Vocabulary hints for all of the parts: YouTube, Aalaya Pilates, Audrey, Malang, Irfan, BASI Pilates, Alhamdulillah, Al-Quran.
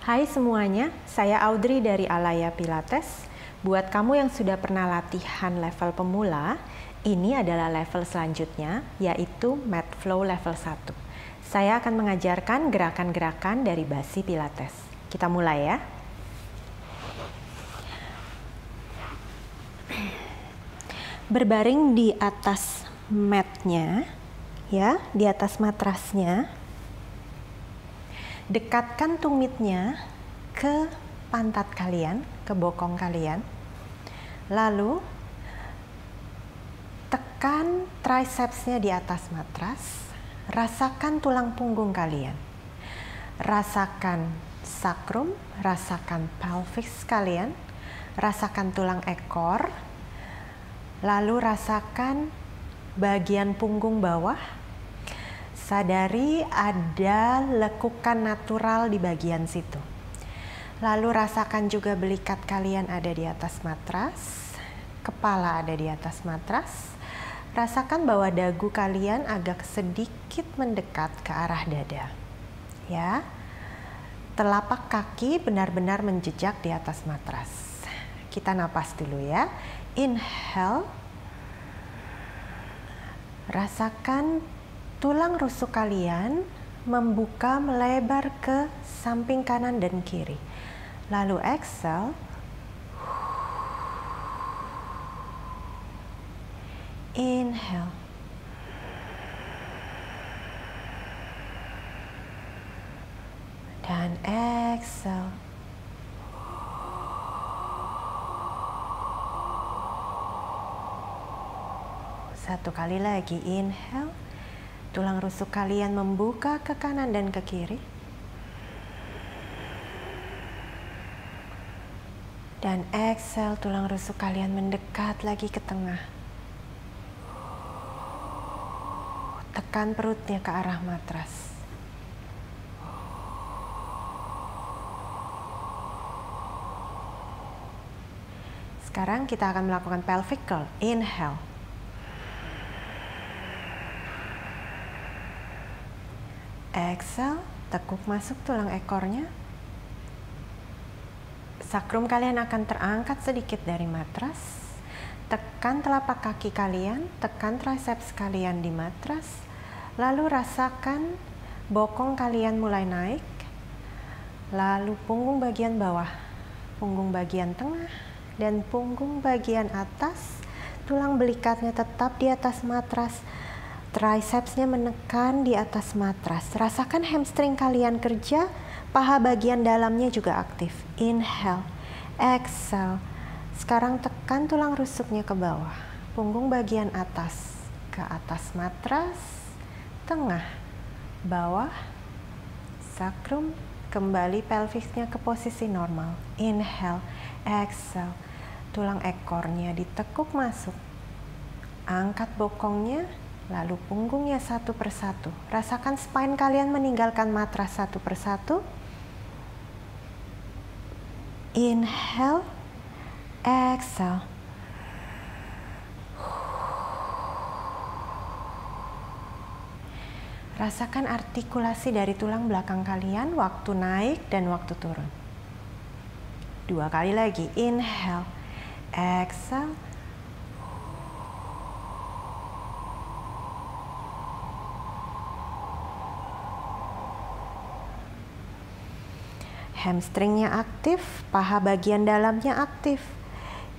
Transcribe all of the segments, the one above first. Hai semuanya, saya Audrey dari Aalaya Pilates. Buat kamu yang sudah pernah latihan level pemula, ini adalah level selanjutnya, yaitu Mat Flow level 1. Saya akan mengajarkan gerakan-gerakan dari BASI Pilates. Kita mulai ya. Berbaring di atas matnya, ya, di atas matrasnya. Dekatkan tumitnya ke pantat kalian, ke bokong kalian. Lalu tekan tricepsnya di atas matras. Rasakan tulang punggung kalian. Rasakan sakrum, rasakan pelvis kalian. Rasakan tulang ekor. Lalu rasakan bagian punggung bawah. Sadari ada lekukan natural di bagian situ. Lalu rasakan juga belikat kalian ada di atas matras, kepala ada di atas matras. Rasakan bahwa dagu kalian agak sedikit mendekat ke arah dada. Ya. Telapak kaki benar-benar menjejak di atas matras. Kita napas dulu ya. Inhale. Rasakan tulang rusuk kalian membuka melebar ke samping kanan dan kiri. Lalu exhale. Inhale. Dan exhale. Satu kali lagi. Inhale. Tulang rusuk kalian membuka ke kanan dan ke kiri. Dan exhale, tulang rusuk kalian mendekat lagi ke tengah. Tekan perutnya ke arah matras. Sekarang kita akan melakukan pelvic curl. Inhale. Exhale, tekuk masuk tulang ekornya. Sakrum kalian akan terangkat sedikit dari matras. Tekan telapak kaki kalian, tekan triceps kalian di matras. Lalu rasakan bokong kalian mulai naik. Lalu punggung bagian bawah, punggung bagian tengah, dan punggung bagian atas. Tulang belikatnya tetap di atas matras. Tricepsnya menekan di atas matras. Rasakan hamstring kalian kerja, paha bagian dalamnya juga aktif. Inhale, exhale. Sekarang tekan tulang rusuknya ke bawah, punggung bagian atas, ke atas matras, tengah, bawah, sakrum, kembali pelvisnya ke posisi normal. Inhale, exhale. Tulang ekornya ditekuk masuk. Angkat bokongnya. Lalu punggungnya satu persatu. Rasakan spine kalian meninggalkan matras satu persatu. Inhale, exhale. Rasakan artikulasi dari tulang belakang kalian waktu naik dan waktu turun. Dua kali lagi. Inhale, exhale. Hamstringnya aktif, paha bagian dalamnya aktif.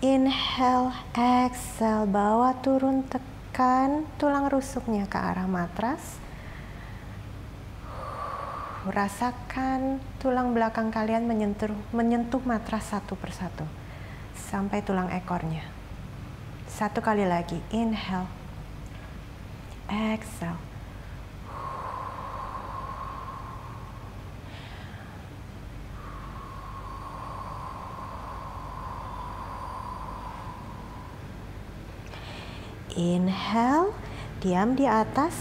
Inhale, exhale, bawa turun, tekan tulang rusuknya ke arah matras. Rasakan tulang belakang kalian menyentuh matras satu persatu sampai tulang ekornya. Satu kali lagi. Inhale, exhale. Inhale, diam di atas.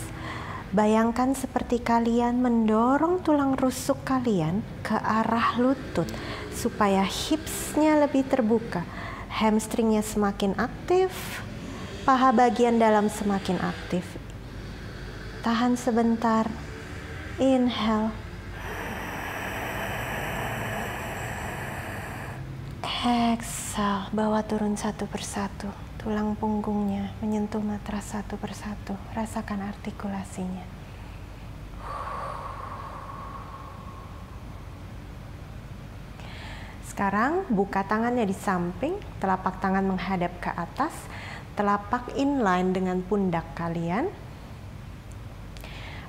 Bayangkan seperti kalian mendorong tulang rusuk kalian ke arah lutut supaya hipsnya lebih terbuka, hamstringnya semakin aktif, paha bagian dalam semakin aktif. Tahan sebentar. Inhale. Exhale, bawa turun satu persatu. Tulang punggungnya menyentuh matras satu persatu. Rasakan artikulasinya. Sekarang buka tangannya di samping, telapak tangan menghadap ke atas, telapak inline dengan pundak kalian.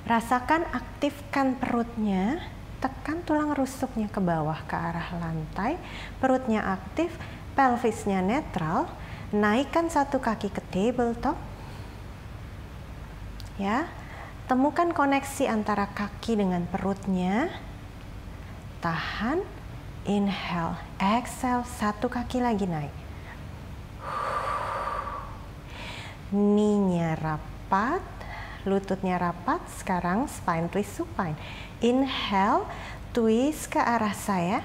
Rasakan aktifkan perutnya, tekan tulang rusuknya ke bawah ke arah lantai, perutnya aktif, pelvisnya netral, naikkan satu kaki ke tabletop. Ya, temukan koneksi antara kaki dengan perutnya. Tahan, inhale, exhale, satu kaki lagi naik. Knee-nya rapat, lututnya rapat, sekarang spine twist supine. Inhale, twist ke arah saya.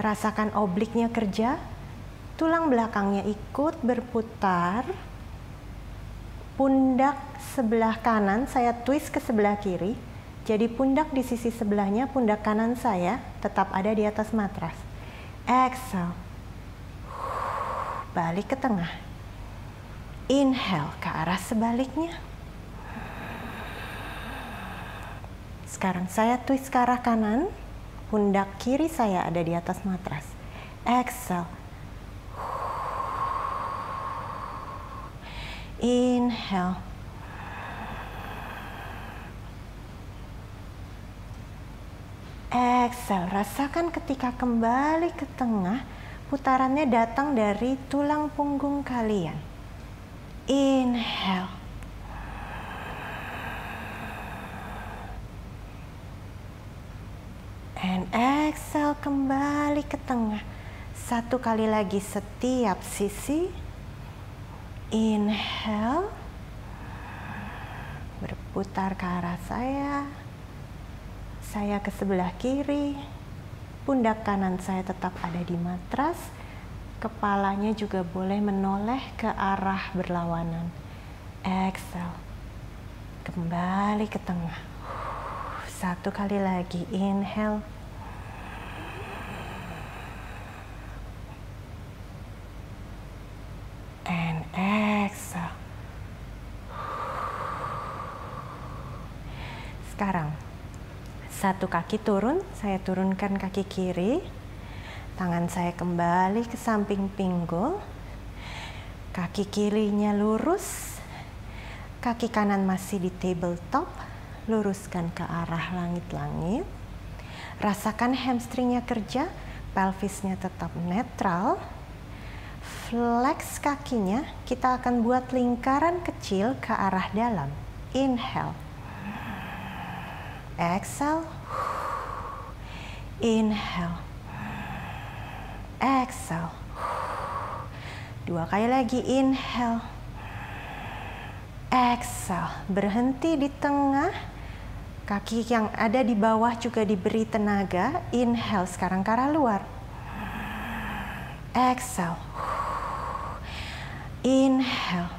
Rasakan obliknya kerja, tulang belakangnya ikut berputar. Pundak sebelah kanan saya twist ke sebelah kiri. Jadi pundak di sisi sebelahnya, pundak kanan saya tetap ada di atas matras. Exhale, balik ke tengah. Inhale ke arah sebaliknya. Sekarang saya twist ke arah kanan, pundak kiri saya ada di atas matras. Exhale. Inhale. Exhale. Rasakan ketika kembali ke tengah, putarannya datang dari tulang punggung kalian. Inhale. And exhale, kembali ke tengah. Satu kali lagi setiap sisi. Inhale. Berputar ke arah saya. Saya ke sebelah kiri. Pundak kanan saya tetap ada di matras. Kepalanya juga boleh menoleh ke arah berlawanan. Exhale. Kembali ke tengah. Satu kali lagi. Inhale. And exhale. Sekarang, satu kaki turun. Saya turunkan kaki kiri. Tangan saya kembali ke samping pinggul. Kaki kirinya lurus. Kaki kanan masih di tabletop. Luruskan ke arah langit-langit. Rasakan hamstringnya kerja. Pelvisnya tetap netral. Flex kakinya. Kita akan buat lingkaran kecil ke arah dalam. Inhale. Exhale. Inhale. Exhale. Dua kali lagi. Inhale. Exhale. Berhenti di tengah. Kaki yang ada di bawah juga diberi tenaga. Inhale. Sekarang ke arah luar. Exhale. Inhale.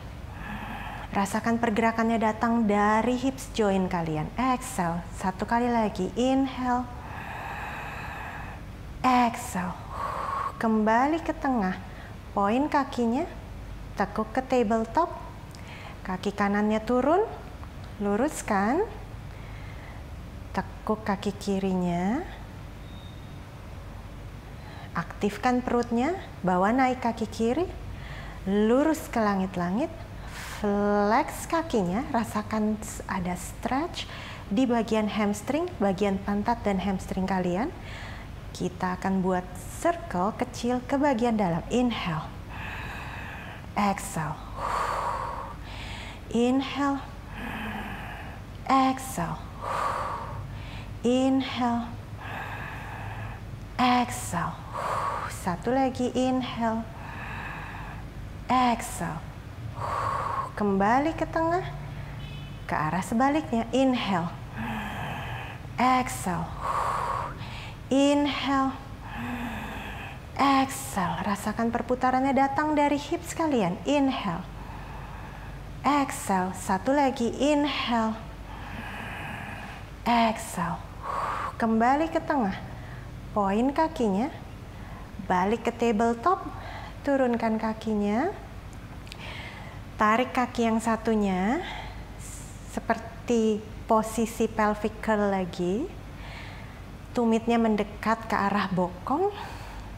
Rasakan pergerakannya datang dari hips joint kalian. Exhale. Satu kali lagi. Inhale. Exhale. Kembali ke tengah, poin kakinya, tekuk ke tabletop, kaki kanannya turun, luruskan, tekuk kaki kirinya, aktifkan perutnya, bawa naik kaki kiri, lurus ke langit-langit, flex kakinya, rasakan ada stretch di bagian hamstring, bagian pantat dan hamstring kalian. Kita akan buat circle kecil ke bagian dalam. Inhale. Exhale. Inhale. Exhale. Inhale. Exhale. Satu lagi. Inhale. Exhale. Kembali ke tengah. Ke arah sebaliknya. Inhale. Exhale. Inhale. Exhale. Rasakan perputarannya datang dari hips kalian. Inhale. Exhale. Satu lagi. Inhale. Exhale. Kembali ke tengah. Poin kakinya, balik ke tabletop, turunkan kakinya, tarik kaki yang satunya, seperti posisi pelvic curl lagi, tumitnya mendekat ke arah bokong.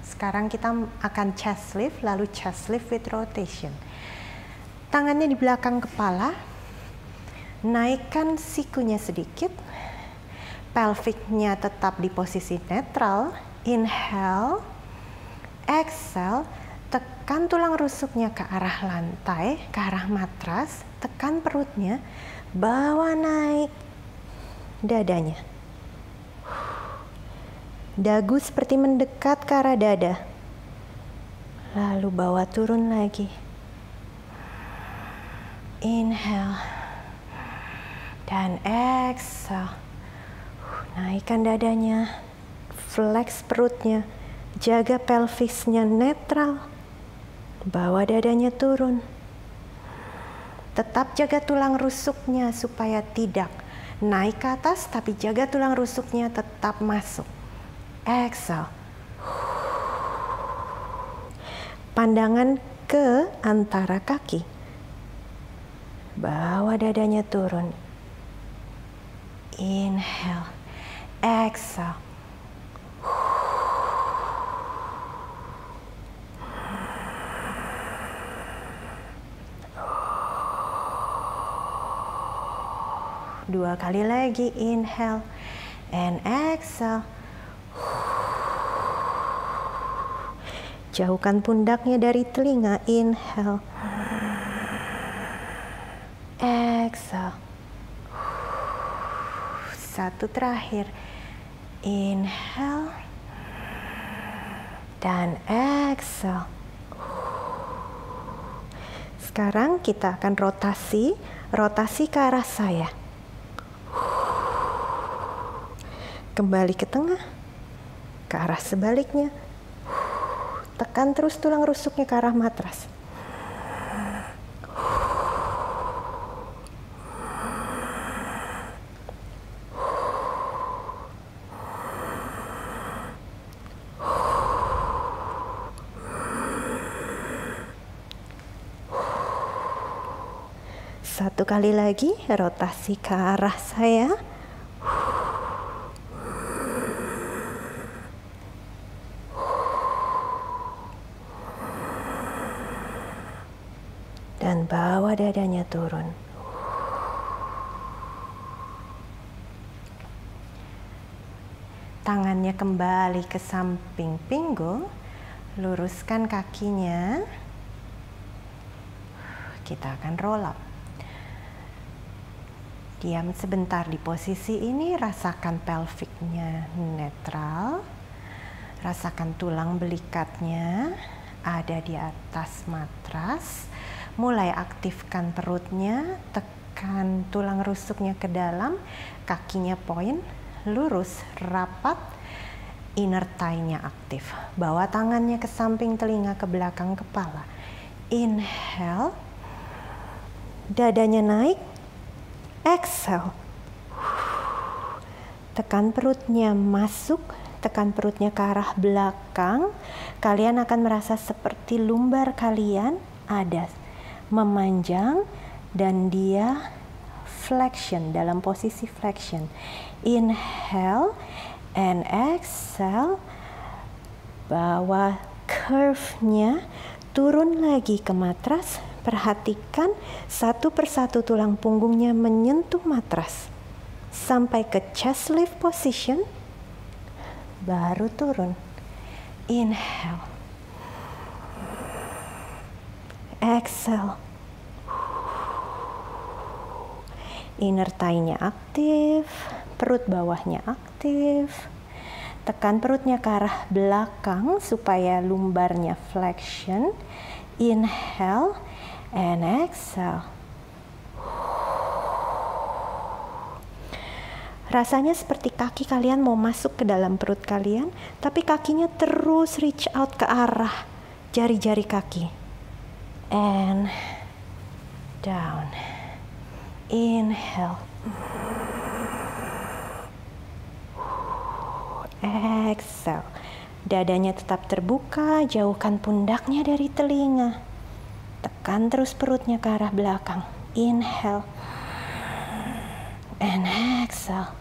Sekarang kita akan chest lift, lalu chest lift with rotation. Tangannya di belakang kepala, naikkan sikunya sedikit, pelviknya tetap di posisi netral, inhale, exhale, tekan tulang rusuknya ke arah lantai, ke arah matras, tekan perutnya, bawa naik dadanya. Dagu seperti mendekat ke arah dada, lalu bawa turun lagi. Inhale, dan exhale. Naikkan dadanya, flex perutnya, jaga pelvisnya netral, bawa dadanya turun. Tetap jaga tulang rusuknya supaya tidak naik ke atas, tapi jaga tulang rusuknya tetap masuk. Exhale. Pandangan ke antara kaki. Bawa dadanya turun. Inhale. Exhale. Dua kali lagi, inhale and exhale. Jauhkan pundaknya dari telinga, inhale. Exhale. Satu terakhir. Inhale dan exhale. Sekarang kita akan rotasi ke arah saya. Kembali ke tengah, ke arah sebaliknya. Tekan terus tulang rusuknya ke arah matras. Satu kali lagi, rotasi ke arah saya. Dan bawa dadanya turun. Tangannya kembali ke samping pinggul. Luruskan kakinya. Kita akan roll up. Diam sebentar di posisi ini, rasakan pelviknya netral, rasakan tulang belikatnya ada di atas matras, mulai aktifkan perutnya, tekan tulang rusuknya ke dalam, kakinya point, lurus, rapat, inner thigh-nya aktif. Bawa tangannya ke samping telinga, ke belakang kepala. Inhale, dadanya naik. Exhale, tekan perutnya masuk, tekan perutnya ke arah belakang. Kalian akan merasa seperti lumbar kalian ada memanjang dan dia flexion dalam posisi flexion. Inhale and exhale, bawa curve-nya turun lagi ke matras. Perhatikan satu persatu tulang punggungnya menyentuh matras sampai ke chest lift position, baru turun. Inhale, exhale, inner thigh-nya aktif, perut bawahnya aktif, tekan perutnya ke arah belakang supaya lumbarnya flexion. Inhale and exhale. Rasanya seperti kaki kalian mau masuk ke dalam perut kalian, tapi kakinya terus reach out ke arah jari-jari kaki. And down. Inhale. exhale. Dadanya tetap terbuka, jauhkan pundaknya dari telinga. Tekan terus perutnya ke arah belakang. Inhale. And exhale.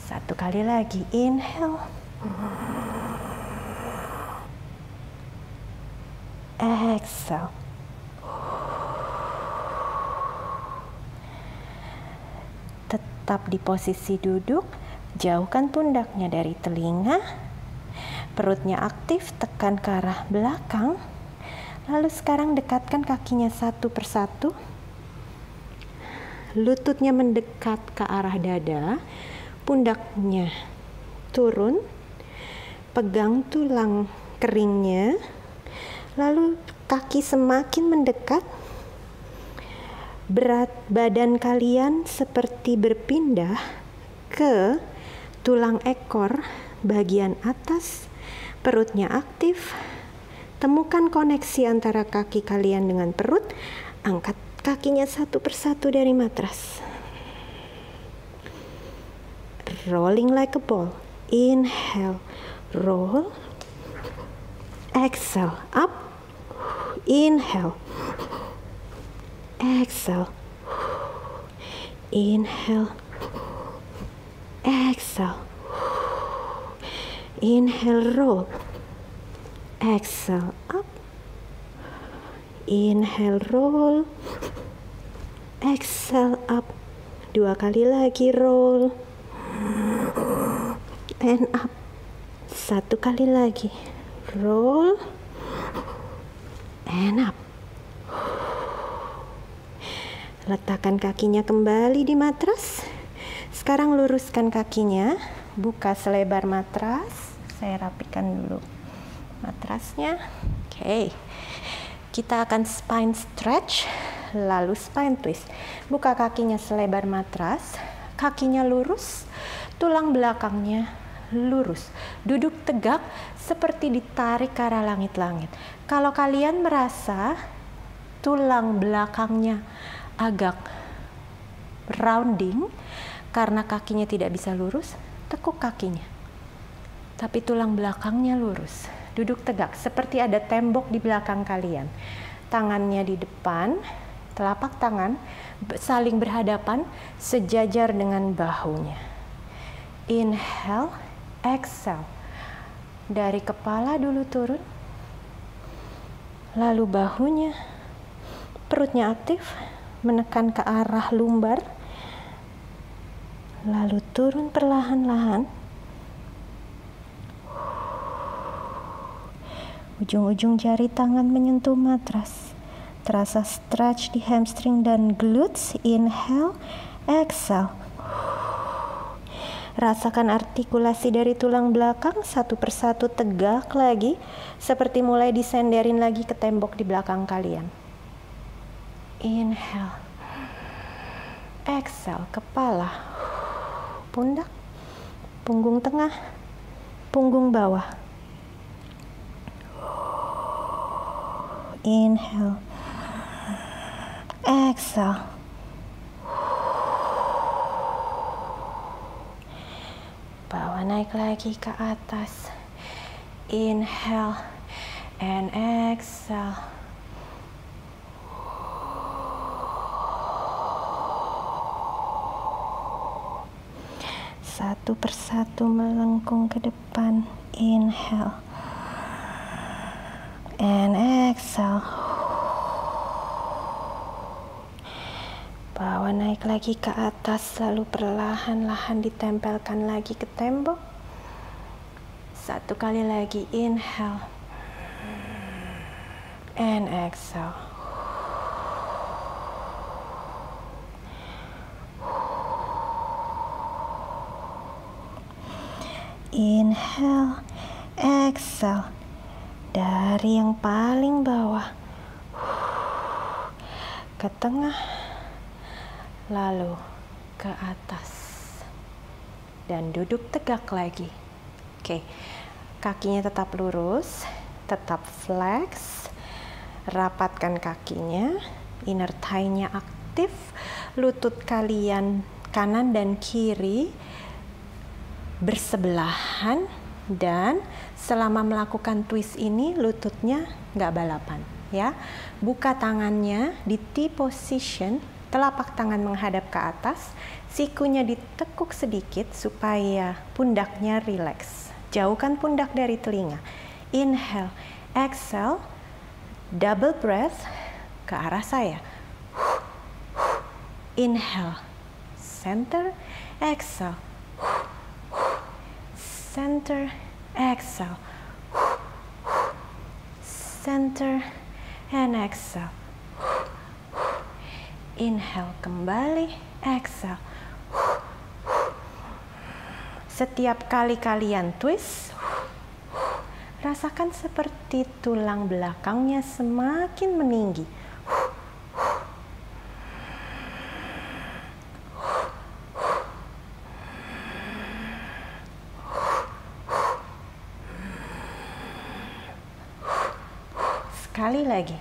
Satu kali lagi. Inhale. Exhale. Tetap di posisi duduk, jauhkan pundaknya dari telinga, perutnya aktif, tekan ke arah belakang. Lalu sekarang dekatkan kakinya satu persatu, lututnya mendekat ke arah dada, pundaknya turun, pegang tulang keringnya, lalu kaki semakin mendekat. Berat badan kalian seperti berpindah ke tulang ekor bagian atas, perutnya aktif. Temukan koneksi antara kaki kalian dengan perut, angkat kakinya satu persatu dari matras. Rolling like a ball. Inhale, roll. Exhale, up. Inhale. Exhale, inhale, exhale, inhale, roll, exhale, up, inhale, roll, exhale, up, dua kali lagi, roll, and up, satu kali lagi, roll, and up. Letakkan kakinya kembali di matras. Sekarang luruskan kakinya, buka selebar matras. Saya rapikan dulu matrasnya. Oke, kita akan spine stretch, lalu spine twist. Buka kakinya selebar matras, kakinya lurus, tulang belakangnya lurus. Duduk tegak seperti ditarik ke arah langit-langit. Kalau kalian merasa tulang belakangnya agak rounding karena kakinya tidak bisa lurus, tekuk kakinya, tapi tulang belakangnya lurus. Duduk tegak seperti ada tembok di belakang kalian, tangannya di depan, telapak tangan saling berhadapan sejajar dengan bahunya. Inhale, exhale, dari kepala dulu turun, lalu bahunya, perutnya aktif, menekan ke arah lumbar, lalu turun perlahan-lahan. Ujung-ujung jari tangan menyentuh matras. Terasa stretch di hamstring dan glutes. Inhale, exhale. Rasakan artikulasi dari tulang belakang satu persatu tegak lagi, seperti mulai disenderin lagi ke tembok di belakang kalian. Inhale, exhale, kepala, pundak, punggung tengah, punggung bawah. Inhale, exhale. Bawa naik lagi ke atas. Inhale and exhale. Satu persatu melengkung ke depan. Inhale and exhale. Bawa naik lagi ke atas, lalu perlahan-lahan ditempelkan lagi ke tembok. Satu kali lagi. Inhale and exhale. Inhale, exhale, dari yang paling bawah ke tengah, lalu ke atas, dan duduk tegak lagi. Oke, kakinya tetap lurus, tetap flex, rapatkan kakinya, inner thigh-nya aktif, lutut kalian kanan dan kiri bersebelahan, dan selama melakukan twist ini lututnya nggak balapan ya. Buka tangannya di T position, telapak tangan menghadap ke atas, sikunya ditekuk sedikit supaya pundaknya rileks. Jauhkan pundak dari telinga. Inhale, exhale, double breath ke arah saya. Inhale, center, exhale. Center, exhale, center, and exhale. Inhale kembali, exhale. Setiap kali kalian twist, rasakan seperti tulang belakangnya semakin meninggi. Sekali lagi.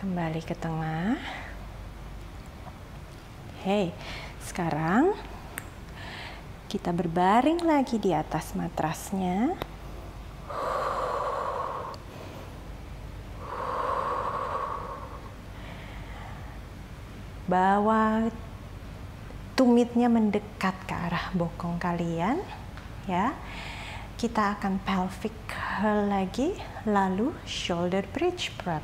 Kembali ke tengah. Hey, sekarang kita berbaring lagi di atas matrasnya. Bawa tumitnya mendekat ke arah bokong kalian ya. Kita akan pelvic curl lagi, lalu shoulder bridge press.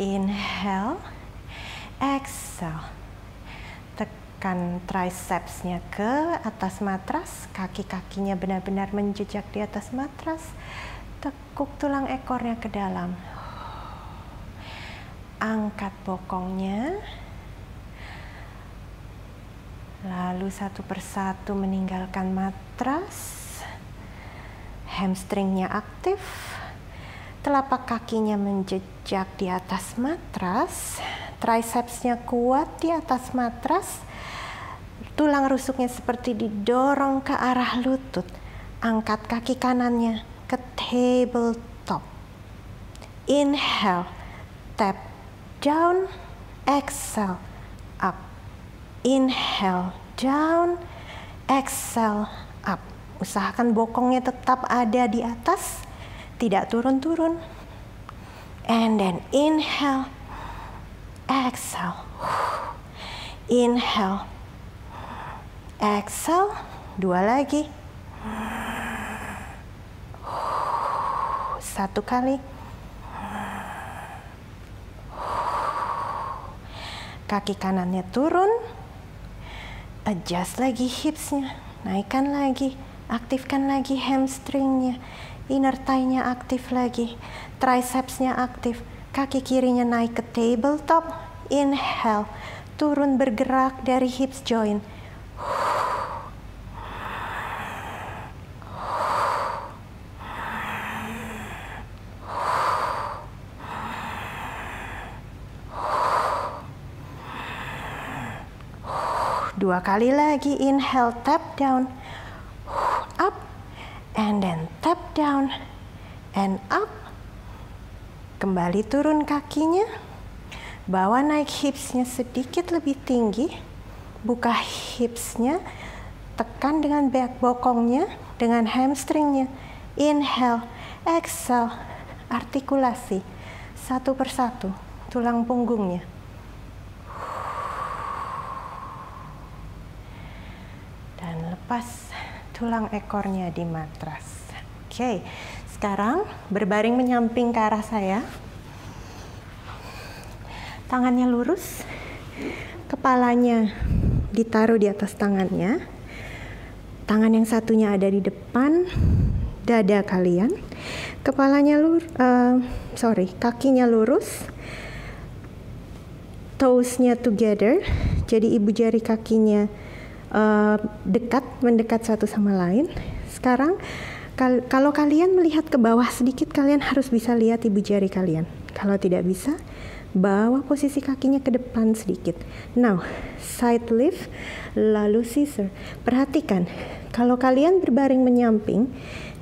Inhale, exhale, tekan tricepsnya ke atas matras, kaki-kakinya benar-benar menjejak di atas matras, tekuk tulang ekornya ke dalam, angkat bokongnya. Lalu satu persatu meninggalkan matras, hamstringnya aktif, telapak kakinya menjejak di atas matras, tricepsnya kuat di atas matras, tulang rusuknya seperti didorong ke arah lutut, angkat kaki kanannya ke tabletop. Inhale, tap down, exhale, up. Inhale, down, exhale, up. Usahakan bokongnya tetap ada di atas, tidak turun-turun. And then inhale, exhale. Inhale, exhale. Dua lagi. Satu kali. Kaki kanannya turun. Adjust lagi hipsnya, naikkan lagi, aktifkan lagi hamstringnya, inner thigh-nya aktif lagi, tricepsnya aktif, kaki kirinya naik ke tabletop. Inhale, turun bergerak dari hips joint. Dua kali lagi, inhale, tap down, up, and then tap down, and up. Kembali turun kakinya, bawa naik hipsnya sedikit lebih tinggi, buka hipsnya, tekan dengan back bokongnya, dengan hamstringnya. Inhale, exhale, artikulasi, satu persatu, tulang punggungnya. Lepas tulang ekornya di matras. Oke, sekarang berbaring menyamping ke arah saya. Tangannya lurus, kepalanya ditaruh di atas tangannya. Tangan yang satunya ada di depan dada kalian. Kepalanya lurus, kakinya lurus. Toes-nya together, jadi ibu jari kakinya mendekat satu sama lain. Sekarang kalau kalian melihat ke bawah sedikit, kalian harus bisa lihat ibu jari kalian. Kalau tidak bisa, bawa posisi kakinya ke depan sedikit. Now, side lift, lalu scissor. Perhatikan, kalau kalian berbaring menyamping,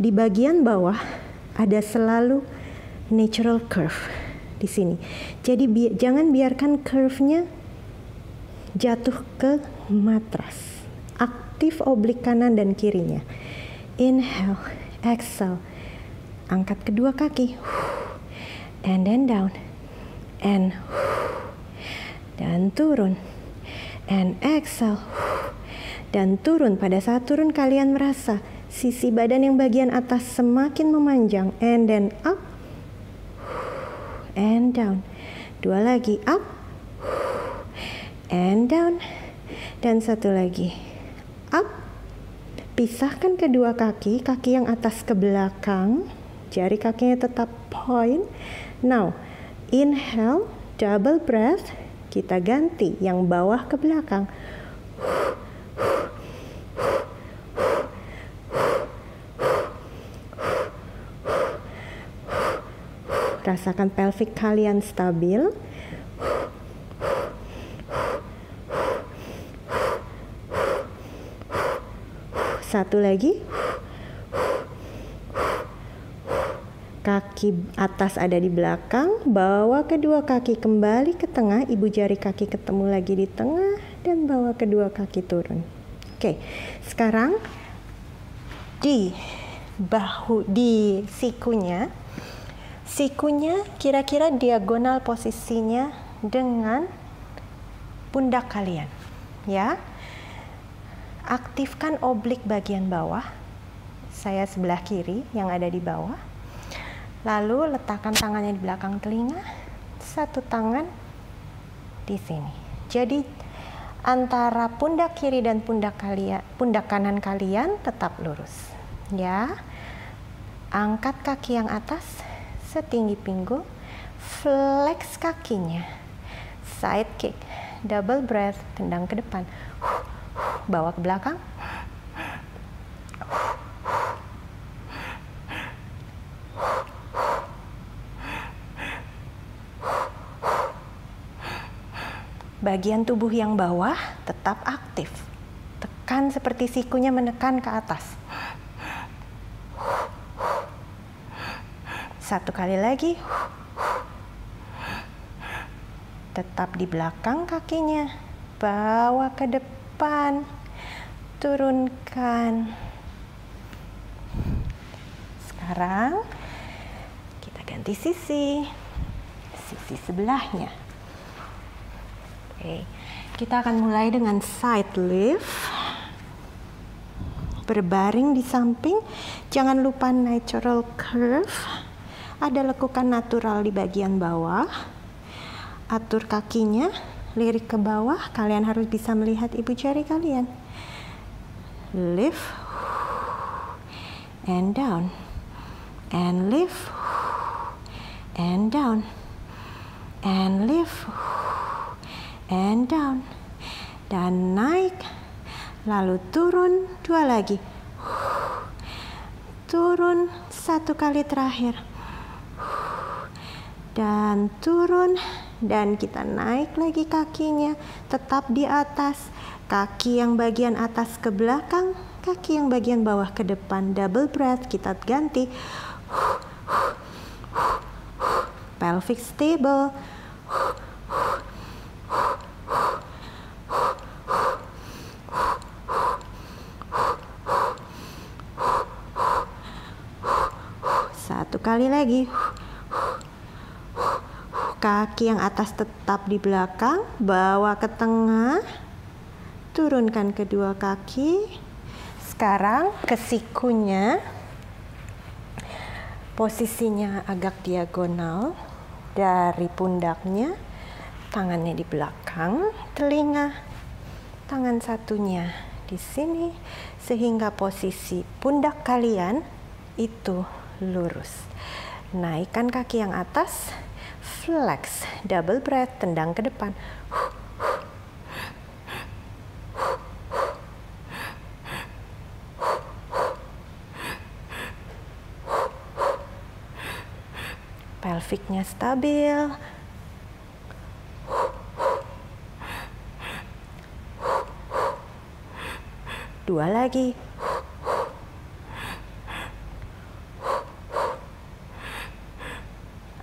di bagian bawah ada selalu natural curve di sini. Jadi jangan biarkan curve-nya jatuh ke matras. Aktif oblik kanan dan kirinya. Inhale, exhale. Angkat kedua kaki. And then down. And dan turun, and exhale, dan turun. Pada saat turun kalian merasa sisi badan yang bagian atas semakin memanjang, and then up, and down. Dua lagi, up, and down, dan satu lagi, up. Pisahkan kedua kaki, kaki yang atas ke belakang, jari kakinya tetap point. Now, inhale, double breath, kita ganti yang bawah ke belakang. Rasakan pelvic kalian stabil. Satu lagi. Kaki atas ada di belakang, bawa kedua kaki kembali ke tengah, ibu jari kaki ketemu lagi di tengah, dan bawa kedua kaki turun. Oke, sekarang di bahu, di sikunya kira-kira diagonal posisinya dengan pundak kalian, ya. Aktifkan oblik bagian bawah, saya sebelah kiri yang ada di bawah. Lalu letakkan tangannya di belakang telinga, satu tangan di sini. Jadi antara pundak kiri dan pundak kanan kalian tetap lurus, ya. Angkat kaki yang atas setinggi pinggul, flex kakinya, side kick, double breath, tendang ke depan, bawa ke belakang. Bagian tubuh yang bawah tetap aktif. Tekan seperti sikunya menekan ke atas. Satu kali lagi. Tetap di belakang kakinya. Bawa ke depan. Turunkan. Sekarang kita ganti sisi. Sisi sebelahnya. Kita akan mulai dengan side lift, berbaring di samping, jangan lupa natural curve, ada lekukan natural di bagian bawah, atur kakinya, lirik ke bawah, kalian harus bisa melihat ibu jari kalian, lift, and down, and lift, and down, and lift, and down, dan naik, lalu turun, dua lagi, turun, satu kali terakhir, dan turun, dan kita naik lagi kakinya, tetap di atas, kaki yang bagian atas ke belakang, kaki yang bagian bawah ke depan, double breath, kita ganti, pelvic stable, satu kali lagi, kaki yang atas tetap di belakang, bawa ke tengah, turunkan kedua kaki. Sekarang ke sikunya, posisinya agak diagonal dari pundaknya, tangannya di belakang telinga, tangan satunya di sini, sehingga posisi pundak kalian itu lurus. Naikkan kaki yang atas, flex, double breath, tendang ke depan. Pelviknya stabil, 2 lagi.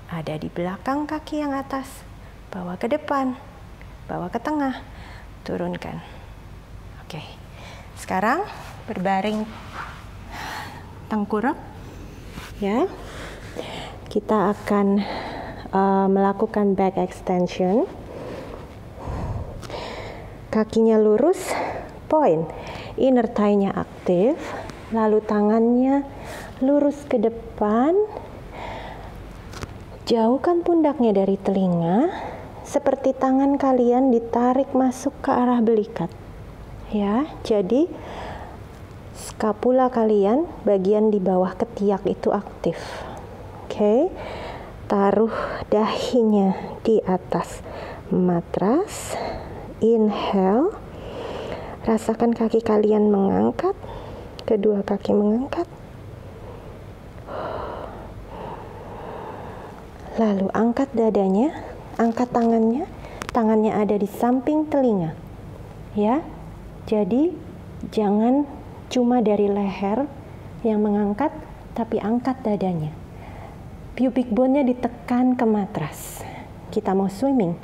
Ada di belakang kaki yang atas, bawa ke depan, bawa ke tengah, turunkan. Oke, sekarang berbaring tengkurap, ya. Kita akan melakukan back extension. Kakinya lurus, point. Inner thigh-nya aktif, lalu tangannya lurus ke depan. Jauhkan pundaknya dari telinga, seperti tangan kalian ditarik masuk ke arah belikat. Ya, jadi skapula kalian bagian di bawah ketiak itu aktif. Oke. Taruh dahinya di atas matras. Inhale. Rasakan kaki kalian mengangkat. Kedua kaki mengangkat. Lalu angkat dadanya, angkat tangannya, tangannya ada di samping telinga. Ya. Jadi jangan cuma dari leher yang mengangkat, tapi angkat dadanya. Pubic bone-nya ditekan ke matras. Kita mau swimming.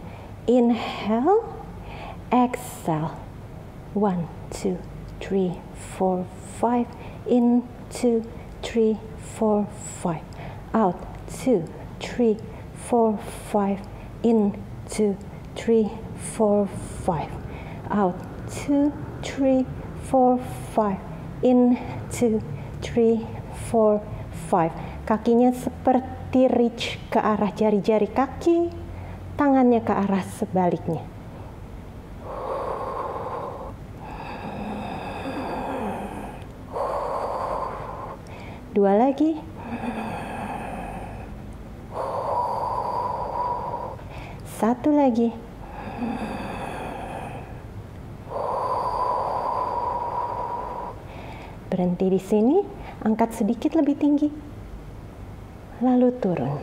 Inhale, exhale. 1, 2, 3, 4, 5. In, 2, 3, 4, 5. Out, 2, 3, 4, 5. In, 2, 3, 4, 5. Out, 2, 3, 4, 5. In, 2, 3, 4, 5. Kakinya seperti reach ke arah jari-jari kaki, tangannya ke arah sebaliknya. Dua lagi. Satu lagi. Berhenti di sini, angkat sedikit lebih tinggi, lalu turun.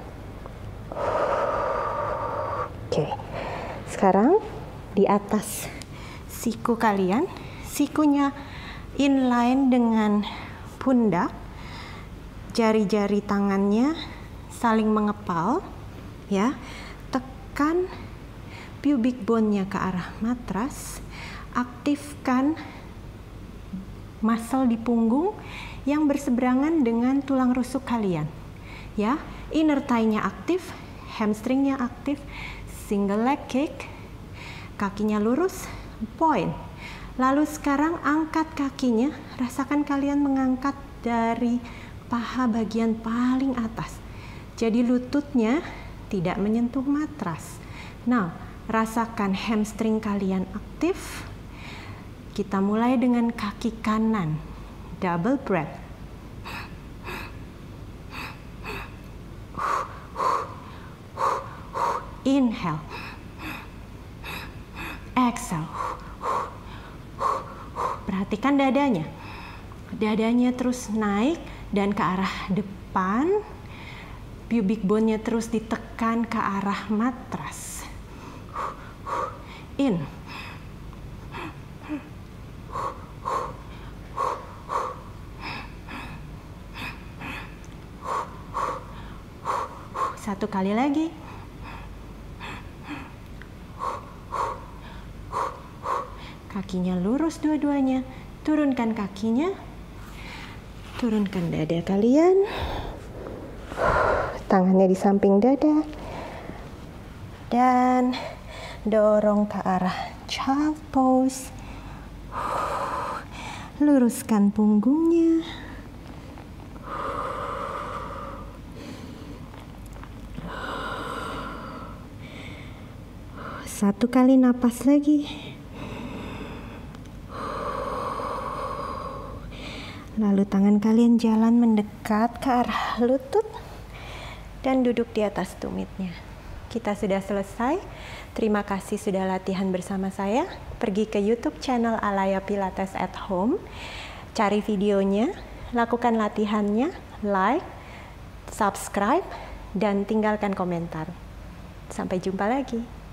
Oke, sekarang di atas siku kalian, sikunya inline dengan pundak, jari-jari tangannya saling mengepal, ya. Tekan pubic bone-nya ke arah matras, aktifkan muscle di punggung yang berseberangan dengan tulang rusuk kalian, ya. Inner thigh-nya aktif, hamstring-nya aktif, single leg kick, kakinya lurus, point. Lalu sekarang angkat kakinya, rasakan kalian mengangkat dari paha bagian paling atas. Jadi lututnya tidak menyentuh matras. Nah, rasakan hamstring kalian aktif. Kita mulai dengan kaki kanan, double breath. Inhale, exhale. Perhatikan dadanya. Dadanya terus naik dan ke arah depan. Pubic bone-nya terus ditekan ke arah matras. In. Satu kali lagi. Kakinya lurus dua-duanya. Turunkan kakinya. Turunkan dada kalian. Tangannya di samping dada. Dan dorong ke arah child pose. Luruskan punggungnya. Satu kali napas lagi. Lalu tangan kalian jalan mendekat ke arah lutut dan duduk di atas tumitnya. Kita sudah selesai. Terima kasih sudah latihan bersama saya. Pergi ke YouTube channel Aalaya Pilates at Home. Cari videonya, lakukan latihannya, like, subscribe, dan tinggalkan komentar. Sampai jumpa lagi.